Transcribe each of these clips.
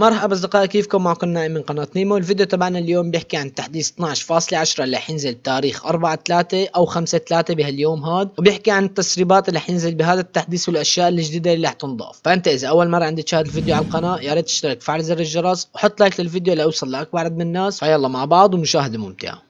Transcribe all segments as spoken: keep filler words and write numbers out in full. مرحبا اصدقائي، كيفكم؟ معكم نائم من قناة نيمو. الفيديو تبعنا اليوم بيحكي عن تحديث اثنعش فاصلة عشرة اللي حينزل بتاريخ أربعة ثلاثة او خمسة ثلاثة بهاليوم هاد، وبيحكي عن التسريبات اللي حينزل بهذا التحديث والاشياء الجديدة اللي حتنضاف. فانت اذا اول مرة عندك تشاهد الفيديو على القناة، يا ريت تشترك، فعل زر الجرس، وحط لايك للفيديو ليوصل لاكبر عدد من الناس. فيلا مع بعض ومشاهدة ممتعة.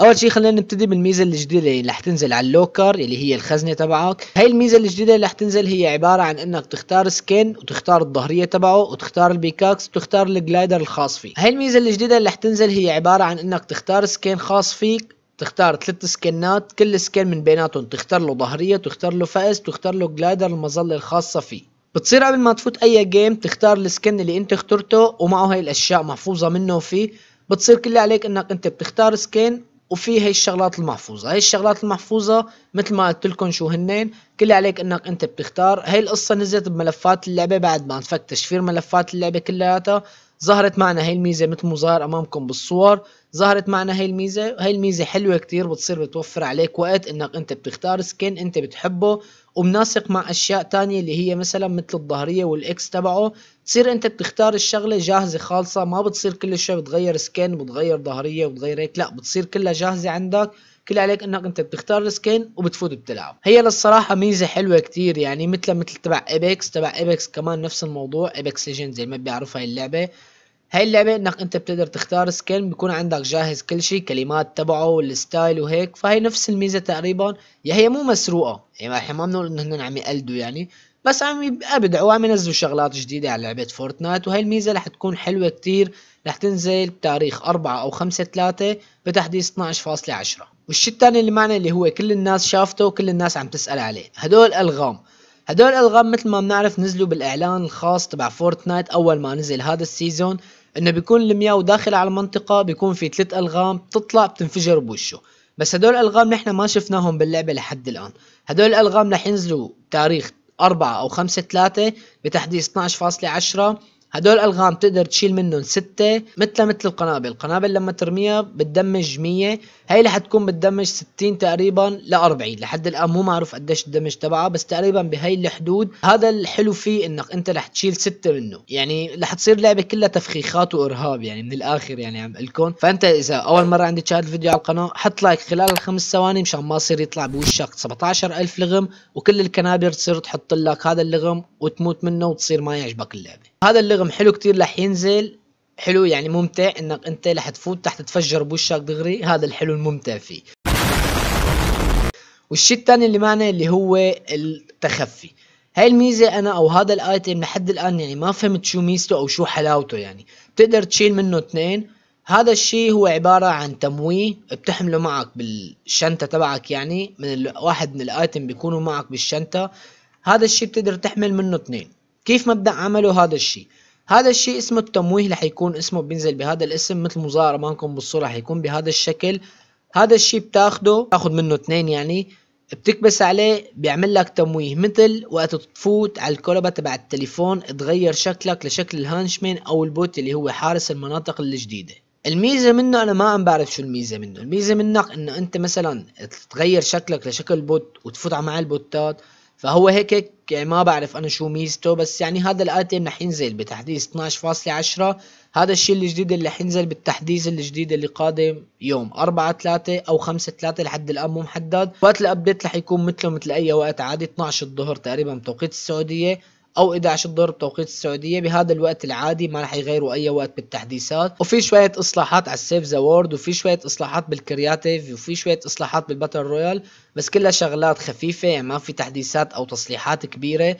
اول شيء خلينا نبتدي بالميزه الجديده اللي رح تنزل على اللوكر اللي هي الخزنه تبعك. هاي الميزه الجديده اللي رح تنزل هي عباره عن انك تختار سكين وتختار الظهريه تبعه وتختار البيكاكس وتختار الجلايدر الخاص فيك. هاي الميزه الجديده اللي رح تنزل هي عباره عن انك تختار سكين خاص فيك، تختار ثلاث سكنات، كل سكين من بيناتهم تختار له ظهريه، تختار له فأس، تختار له جلايدر المظله الخاصه فيه. بتصير قبل ما تفوت اي جيم تختار السكن اللي انت اخترته ومعه هاي الاشياء محفوظه منه فيه. بتصير كل اللي عليك انك انت بتختار سكين وفي هاي الشغلات المحفوظه. هاي الشغلات المحفوظه مثل ما قلت لكم شو هنين، كل اللي عليك انك انت بتختار. هاي القصه نزلت بملفات اللعبه، بعد ما نفك تشفير ملفات اللعبه كلياتها ظهرت معنا هاي الميزه مثل ما ظاهر امامكم بالصور. ظهرت معنا هاي الميزه، هاي الميزه حلوه كتير، بتصير بتوفر عليك وقت انك انت بتختار سكين انت بتحبه ومناسق مع اشياء تانية اللي هي مثلا مثل الظهريه والاكس تبعه. تصير انت بتختار الشغله جاهزه خالصه، ما بتصير كل شوي بتغير سكين وبتغير ظهريه وبتغير هيك، لا بتصير كلها جاهزه عندك. كل عليك انك انت بتختار السكين وبتفوت بتلعب. هي للصراحه ميزه حلوه كتير، يعني مثل مثل تبع ايبكس. تبع ايبكس كمان نفس الموضوع، ايبكس ليجند زي ما بيعرفوا هاي اللعبه. هاي اللعبه انك انت بتقدر تختار سكين، بيكون عندك جاهز كل شيء، كلمات تبعه والستايل وهيك. فهي نفس الميزه تقريبا، يا هي مو مسروقه، يعني احنا ما بنقول انه هن عم يقلدوا يعني، بس عم يبدعوا وعم ينزلوا شغلات جديده على لعبه فورتنايت. وهي الميزه رح تكون حلوه كتير، رح تنزل بتاريخ أربعة او خمسة ثلاثة بتحديث اثنعش فاصلة عشرة. والشيء الثاني اللي معنا اللي هو كل الناس شافته وكل الناس عم تسأل عليه، هدول الألغام. هدول الألغام مثل ما بنعرف نزلوا بالإعلان الخاص تبع فورتنايت أول ما نزل هذا السيزون، إنه بيكون المياو داخل على المنطقة، بيكون في ثلاث ألغام بتطلع بتنفجر بوشه. بس هدول الألغام نحن ما شفناهم باللعبة لحد الآن. هدول الألغام رح ينزلوا بتاريخ أربعة أو خمسة ثلاثة بتحديث اثنعش فاصلة عشرة. هدول الألغام تقدر تشيل منهم ستة، مثل مثل القنابل. القنابل لما ترميها بتدمج مية، هاي اللي حتكون بتدمج ستين تقريبا لأربعين، لحد الآن مو معروف قديش الدمج تبعها، بس تقريبا بهاي الحدود. هذا الحلو فيه انك انت رح تشيل ستة منه، يعني رح تصير لعبة كلها تفخيخات وارهاب، يعني من الآخر يعني عم قلكم. فانت اذا اول مرة عندك تشاهد الفيديو على القناة، حط لايك خلال الخمس ثواني مشان ما يصير يطلع بوشك سبعطعش ألف لغم، وكل الكنابر تصير تحط لك هذا اللغم وتموت منه وتصير ما يعجبك اللعبة. هذا اللغم حلو كتير، رح ينزل حلو يعني ممتع، انك انت رح تفوت تحت تفجر بوشك دغري. هذا الحلو الممتع فيه. والشيء الثاني اللي معنا اللي هو التخفي. هاي الميزه انا او هذا الايتم لحد الان يعني ما فهمت شو ميزته او شو حلاوته. يعني بتقدر تشيل منه اثنين. هذا الشيء هو عباره عن تمويه بتحمله معك بالشنطه تبعك، يعني من واحد من الايتم بيكونوا معك بالشنطه. هذا الشيء بتقدر تحمل منه اثنين. كيف مبدأ عمله هذا الشيء؟ هذا الشيء اسمه التمويه، رح يكون اسمه بينزل بهذا الاسم مثل ما ظاهر امامكم بالصورة، رح يكون بهذا الشكل. هذا الشيء بتاخده، بتاخد منه اثنين، يعني بتكبس عليه بيعمل لك تمويه، مثل وقت تفوت على الكولبة تبع التليفون تغير شكلك لشكل الهانشمين او البوت اللي هو حارس المناطق الجديدة. الميزة منه انا ما عم بعرف شو الميزة منه. الميزة منك انه انت مثلا تغير شكلك لشكل بوت وتفوت مع البوتات، فهو هيك هيك يعني ما بعرف انا شو ميزته. بس يعني هذا الايتم رح ينزل بتحديث اثنعش فاصلة عشرة. هذا الشيء الجديد اللي رح ينزل بالتحديث الجديد اللي قادم يوم أربعة ثلاثة او خمسة ثلاثة، لحد الان مو محدد. وقت الابديت رح يكون مثله مثل اي وقت عادي، اثنعش الظهر تقريبا بتوقيت السعوديه او احدعش الظهر بتوقيت السعوديه، بهذا الوقت العادي. ما رح يغيروا اي وقت بالتحديثات. وفي شويه اصلاحات على السيف ذا وورد، وفي شويه اصلاحات بالكرياتيف، وفي شويه اصلاحات بالباتل رويال، بس كلها شغلات خفيفه، يعني ما في تحديثات او تصليحات كبيره.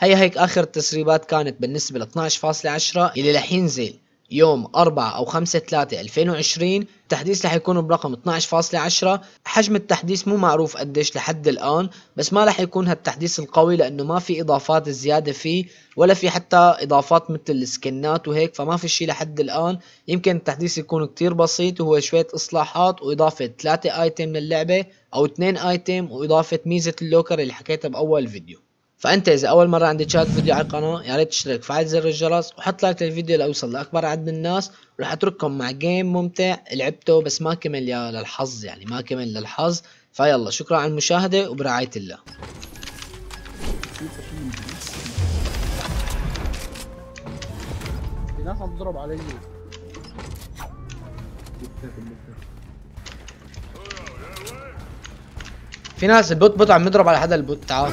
هي هيك اخر التسريبات كانت بالنسبه ل اثنعش فاصلة عشرة اللي رح ينزل يوم أربعة او خمسة ثلاثة ألفين وعشرين. التحديث رح يكون برقم اثنعش فاصلة عشرة. حجم التحديث مو معروف قديش لحد الان، بس ما رح يكون هالتحديث القوي لانه ما في اضافات زياده فيه، ولا في حتى اضافات مثل السكنات وهيك، فما في شيء لحد الان. يمكن التحديث يكون كتير بسيط، وهو شويه اصلاحات واضافه ثلاثة ايتم للعبه او اثنين ايتم واضافه ميزه اللوكر اللي حكيتها باول فيديو. فانت اذا اول مره عندك شاهد فيديو على القناه يا ريت تشترك، فعل زر الجرس، وحط لايك للفيديو ليوصل لاكبر عدد من الناس. رح اترككم مع جيم ممتع لعبته بس ما كمل يا للحظ، يعني ما كمل للحظ. فيلا شكرا على المشاهده وبرعايه الله. في ناس عم تضرب علي. في ناس البوت بوت عم يضرب على حدا. البوت تعال،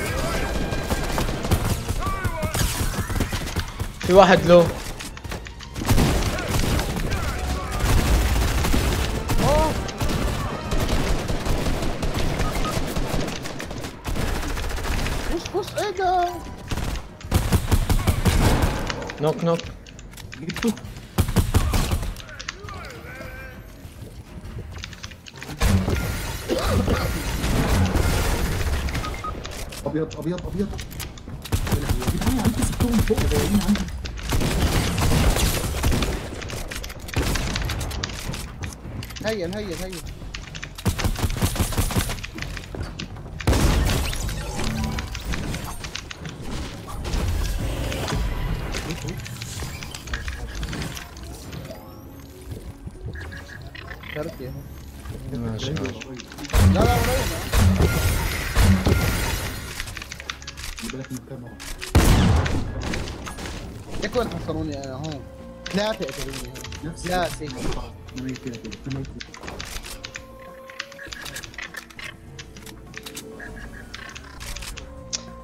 في واحد لو نوك نوك. جبته ابيض ابيض ابيض. انا عندي ستهم فوق باين عندي. هيا هيا هيا كارتي ماشي. لا لا لا بالك من الكاميرا. ليك وين حصروني انا هون؟ لا تقتلوني نفس لا سيدي. ما يمكن ما يمكن.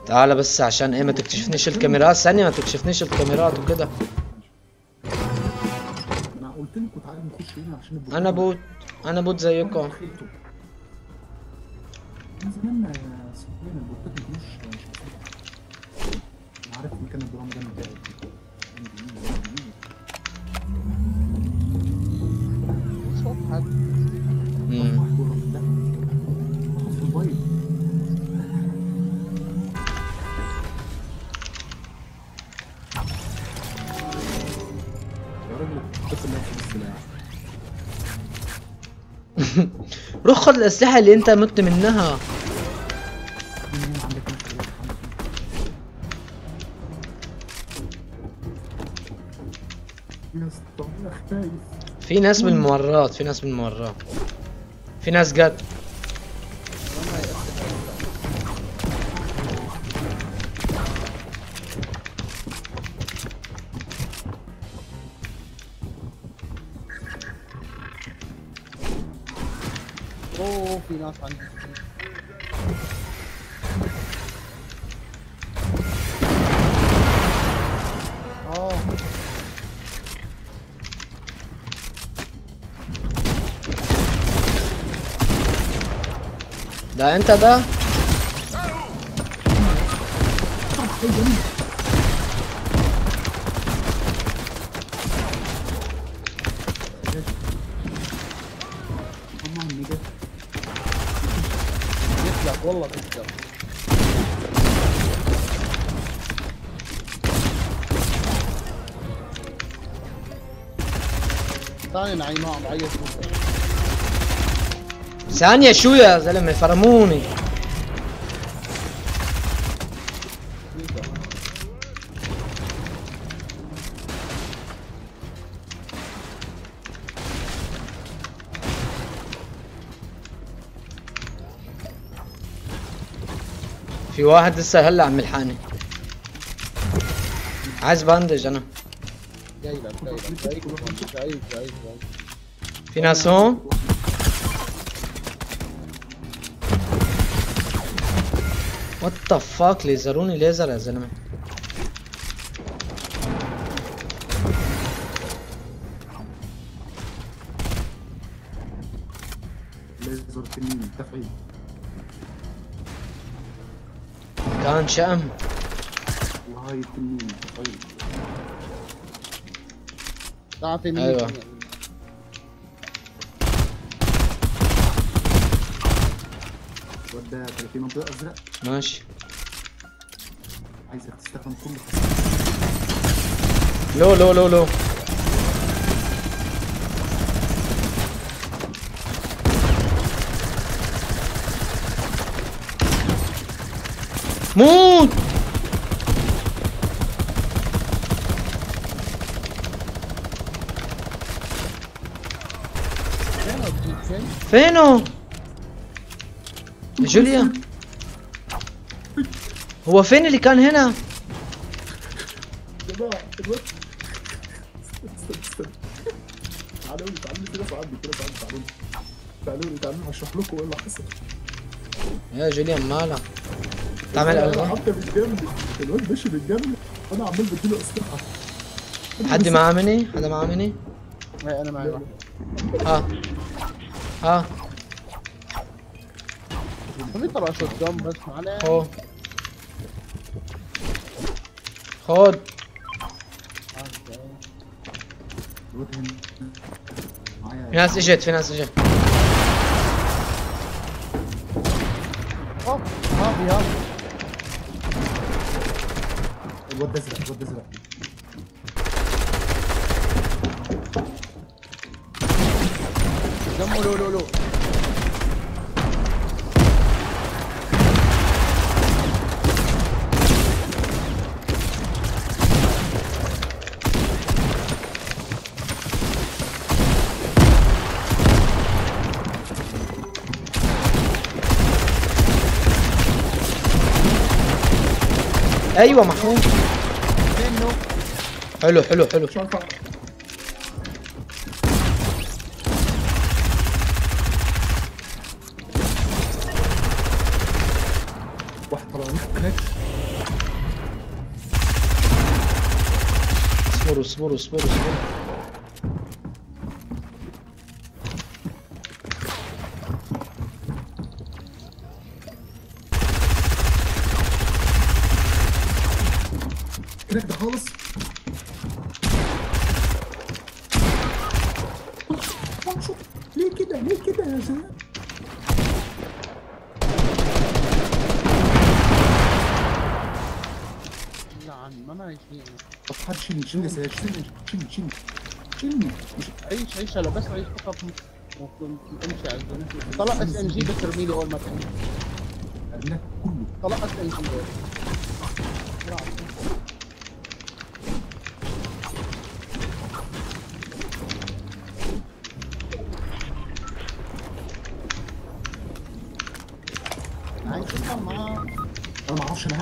تعال بس عشان ايه ما تكتشفنيش الكاميرات، ثانية ما تكتشفنيش الكاميرات وكده. انا بوت انا بوت زيكم. من زمان ما سوينا البوتات مش عارف مكان الدرام ده من بعيد. صوت حد. امم يا راجل بس ما في السلاح. روح خد الاسلحه اللي انت مت منها. في ناس بالممرات، في ناس بالممرات، في ناس جت. اوه في ناس عندي. اه ده انت ده؟ والله بيتجرب. ثانية نعيمها بعيط فوق. ثانية شو يا زلمة فرموني. في واحد لسه هلا عم يلحقني. عايز باندج انا. جايبك جايبك جايبك جايبك. في ناس هون؟ وات ذا فاك ليزروني ليزر يا زلمه. ليزر تنين تفعيل. كان شأم وهاي تنين طيب. تعطي مين؟ ايوه وداك في منطقة ازرق ماشي. عايزك تستخدم كل لو لو لو لو موت. فينه؟ جوليا هو فين اللي كان هنا؟ تعالوا لي تعالوا لي كده صعدني كده صعدني تعالوا لي تعالوا لي تعالوا لي هشرح لكم ايه اللي حصل يا جوليان. مالك تعمل قلبها؟ حتى بالجنب الواد ماشي بالجنب وانا عمال بديله اسلحه. حد معاه مني؟ حد معاه مني؟ لا انا معايا واحد. اه اه خليه طلع شوت جام بس معانا. اه خد في ناس اجت في ناس اجت. اوه هاضي هاضي الواد ازرق الواد ازرق. دمه لو لو لو ايوه محمود منه. حلو حلو حلو واحد طلع هناك. اصبروا اصبروا اصبروا اصبروا هناك ده خالص. ليه كده ليه كده يا شباب؟ نعم ما انا عايشين. طب حد شيلني شيلني شيلني شيلني شيلني شيلني عيش عيش انا بس عيش فقط امشي على الجنة. طلع اس ام جي بس ارميلي اول ما تمشي. هناك كله طلع اس ام جي. انا ما اعرفش انا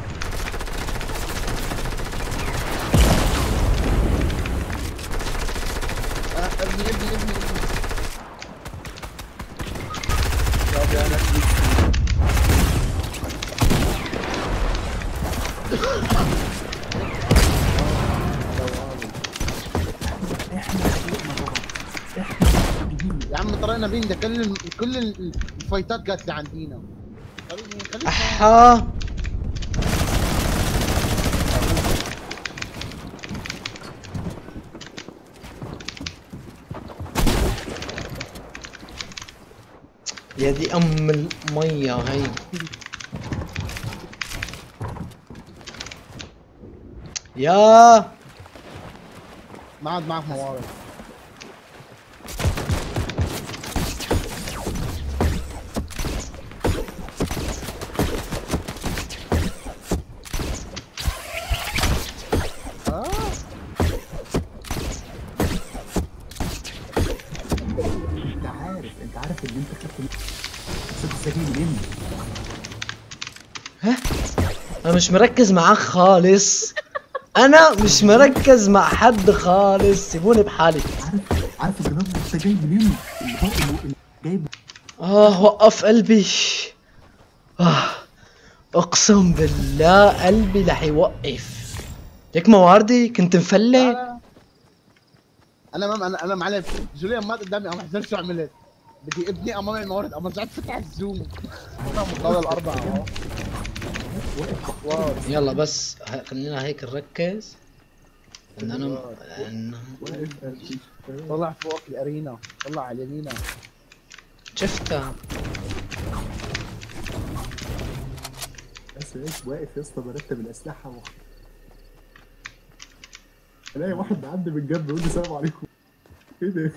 ابني ابني ابني ابني يا ابني. يا عم طريقنا بين ده كل كل الفايتات جات لي عندينا. احا يا دي ام الميه هي. يا ما عاد معك موارد. انت عارف انت عارف ان انت خدت ست سكين مني. ها انا مش مركز معاك خالص. انا مش مركز مع حد خالص سيبوني بحالي. عارف عارف الجنان انت جاي منين؟ اللي جايب اه وقف قلبي. اه اقسم بالله قلبي رح يوقف. ليك مواردي كنت مفلي. انا ما انا انا معلم جوليان مات قدامي انا ما حزرت شو عملت. بدي ابني امام الموارد اما رجعت فتح الزوم. انا مطلع الاربعه اهو. يلا بس خلينا هيك نركز ان انا ان طلع فوق الارينا طلع على اليمينا شفتها. بس ايش واقف يا اسطى برتب الاسلحه و... الاقي واحد معدي بالجنب بيقول لي سلام عليكم. ايه ده؟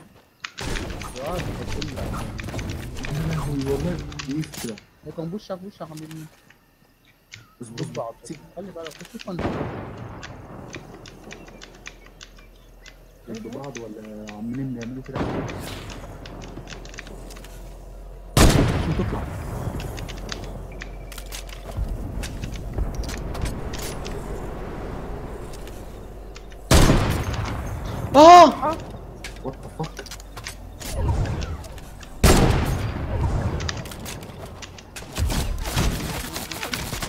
والله بيفتح. هيك بوشك بوشك عم بيبني. اظبط بعض. خلي بالك بس شوف بعض ولا عمالين بيعملوا كده. شو تطلع؟ اه وات ذا فاك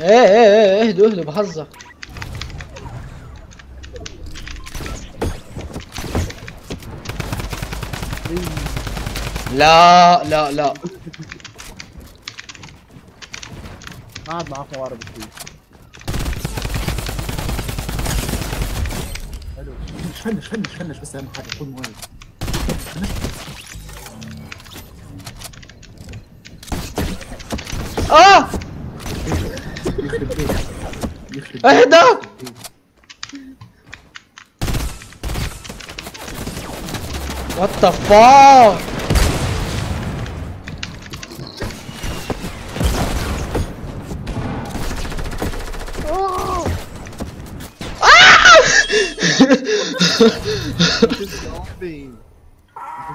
ايه ايه ايه اهدوا اهدوا بهزر لا لا لا قاعد معاه قوارب كتير حلو خنش خنش خنش بس اهم حاجه تكون مهم اه يخرب بيتك يخرب بيتك اهدى وات ذا فاك الزومبي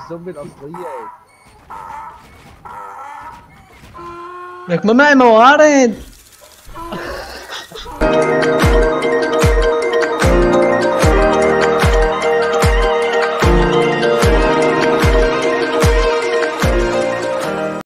الزومبي الاصلية لك ما معي موارد